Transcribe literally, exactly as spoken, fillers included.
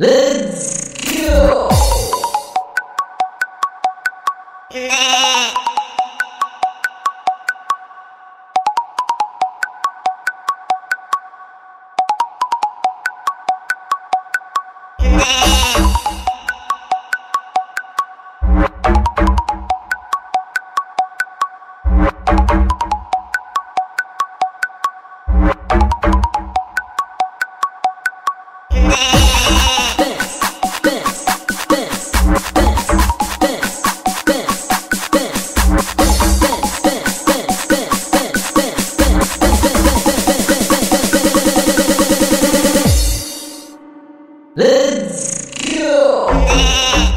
Let's go! Let's go!